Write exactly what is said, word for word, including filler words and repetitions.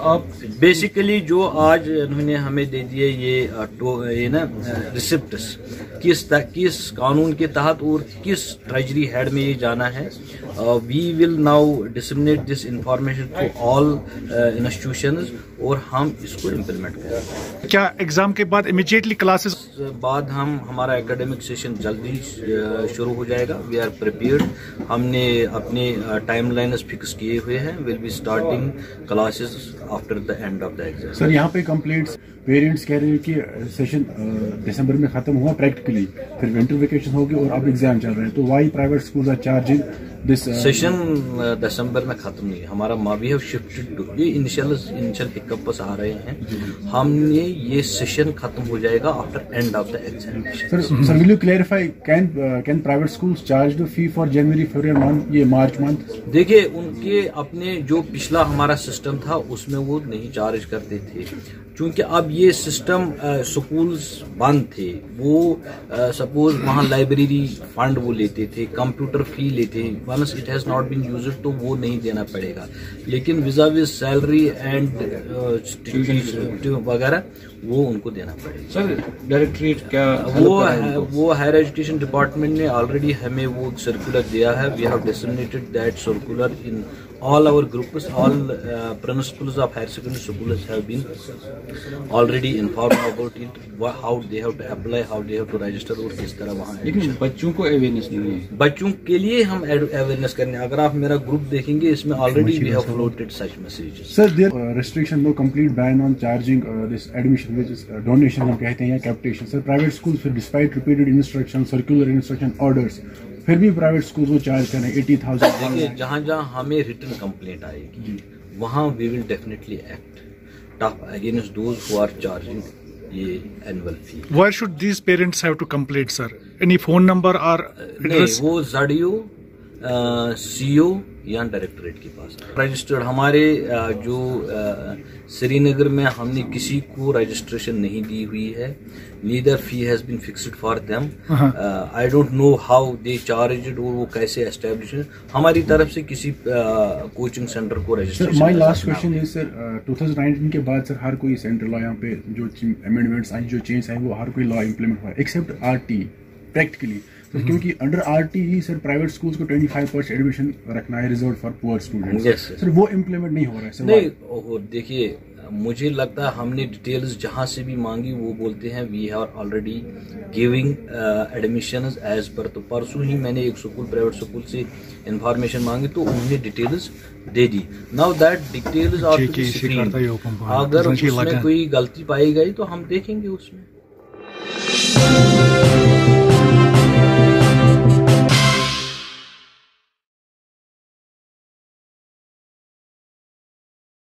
आप बेसिकली जो आज इन्होंने हमें दे दिए ये तो ये ना रिसिप्ट्स किस किस कानून के तहत और किस ट्रेजरी हेड में ये जाना है, we will now disseminate this information to all institutions और हम इसको इम्प्लीमेंट करें। क्या एग्जाम के बाद इमीडिएटली क्लासेस बाद हम हमारा एकेडमिक सेशन जल्दी शुरू हो जाएगा। वी आर प्रिपेयर्ड, हमने अपने टाइमलाइंस फिक्स किए हुए हैं। Will be starting classes after the end of the exam. Sir यहाँ पे कंप्लेंट्स पेरेंट्स कह रहे हैं कि सेशन दिसंबर में खत्म हुआ प्रैक्टिकली, फिर विंटर वेकेशन होगी और अब एग्जाम चल रहे हैं, तो why private schools are charging this session? दिसंबर में खत्म नहीं, हमारा मावी हैव शिफ्टेड टू ये इनिशियल इनिशियल हिकअप्स आ रहे हैं। हमने ये सेशन खत्म हो जाएगा after end of the exam. Sir sir will you clarify can can private schools charge the fee for January February month ये मार्च मंथ? देखिए उनके अपने जो पिछला हमारा सिस्टम था उसमें वो नहीं चार्ज करते थे, क्योंकि अब ये सिस्टम स्कूल्स बंद थे, वो सपोज वहाँ लाइब्रेरी फंड वो लेते थे, कंप्यूटर फी लेते हैं, once it has not been used तो वो नहीं देना पड़ेगा। लेकिन विजा विज सैलरी एंड वगैरह वो उनको देना पड़ेगा। सर डायरेक्टरेट क्या वो है, वो हायर एजुकेशन डिपार्टमेंट ने ऑलरेडी हमें वो सर्कुलर दिया है। We have disseminated that circular in all our groups, all uh, principals of higher secondary schools have been already informed about it, how they have to apply, how they have to register और किस तरह वहाँ। लेकिन बच्चों को awareness नहीं है, बच्चों के लिए हम awareness करने। अगर आप मेरा group देखेंगे इसमें already we have floated such messages. Sir there uh, restriction, no complete ban on charging uh, this admission which is uh, donation हम कहते हैं या capitation. Sir private schools फिर despite repeated instruction, circular instruction orders फिर भी private school को charge करें अस्सी हज़ार। देखिए जहाँ जहाँ हमें रिटर्न कंप्लेंट आएगी वहाँ we will definitely act tough against those who are charging ये annual fee. Why should these parents have to complaint sir? Any phone number और एड्रेस? वो ज़डीओ सीओ या डायरेक्टरेट के पास रजिस्टर्ड। हमारे जो श्रीनगर में हमने किसी को रजिस्ट्रेशन नहीं दी हुई है, neither fee has been fixed for them. I don't know how they charge it और वो कैसे एस्टेब्लिश। हमारी तरफ से किसी कोचिंग सेंटर को रजिस्ट्रेशन। माय लास्ट क्वेश्चन है सर, दो हज़ार उन्नीस के बाद सर हर कोई सेंट्रल लॉ यहाँ पे जो अमेंडमेंट्स आई जो चेंज आए वो हर कोई लॉ इम्प्लीमेंट हुआ एक्सेप्ट आर टी प्रैक्टिकली, क्योंकि under RTE sir private schools को पच्चीस परसेंट एडमिशन रखना है reserve for poor students. Yes sir वो इम्प्लीमेंट नहीं हो रहा है सर। नहीं देखिए मुझे लगता है हमने डिटेल्स जहाँ से भी मांगी वो बोलते हैं we have already giving admissions as per. तो परसों ही मैंने एक स्कूल प्राइवेट स्कूल से इन्फॉर्मेशन मांगी तो उन्होंने डिटेल्स दे दी। Now that details are to be screen, अगर उसमें कोई गलती पाई गई तो हम देखेंगे उसमें।